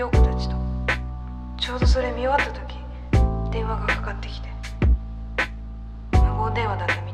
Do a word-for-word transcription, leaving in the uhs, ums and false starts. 陽子たちと。ちょうどそれ見終わった時電話がかかってきて、無言電話だったみたい。